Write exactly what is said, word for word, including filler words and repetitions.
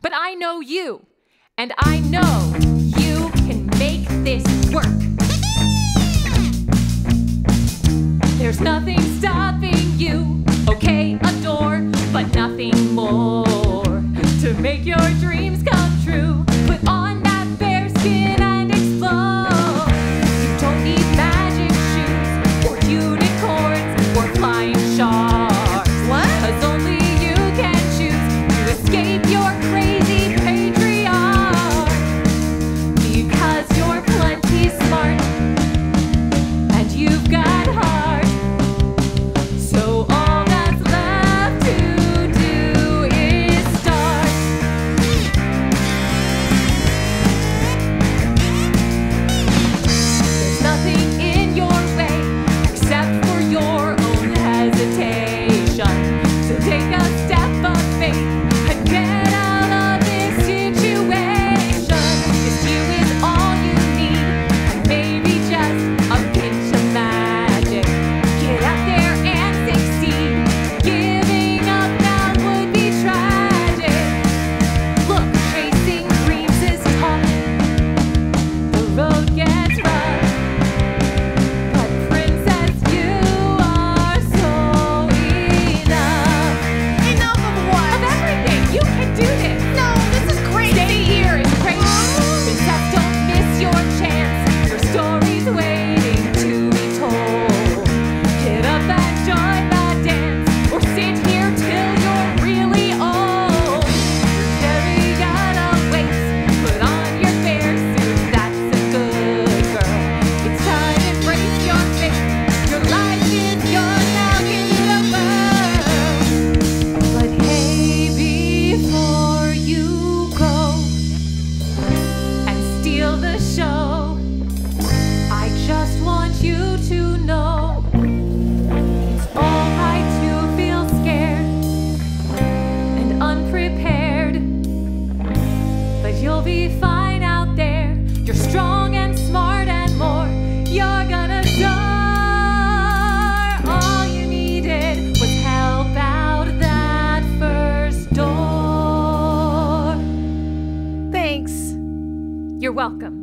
But I know you, and I know you can make this work. There's nothing stopping you, okay, a door, but nothing more. To make your dreams come true, put on that bear skin and explode. You don't need magic shoes, or unicorns, or flying sharks. What? 'Cause only you can choose to escape your crazy patriarch. Because you're plenty smart, and you've got heart. So all that's left to do is start. There's nothing in your way except for your own hesitation. So take a step of faith and get out of this situation. If you is all you need, and maybe just a pinch of magic. Get out there and succeed. Giving up now would be tragic. Look, chasing dreams is tough. The road gets rough. But princess, you are so enough. Enough of what? Of everything. You can do this. No, this is crazy. Stay here and pray. Princess, don't miss your chance. Your story's waiting to be told. Get up and join the dance, or sit here till you're really old. Your fairy gotta wait. Put on your fair suit. That's a good girl. It's time to embrace your fate. Your life is yours now. Give it a whirl. But hey, before you go and steal the show, I just want you to know it's all right to feel scared and unprepared. But you'll be fine out there. You're strong and smart and more. You're gonna soar. All you needed was help out that first door. Thanks. You're welcome.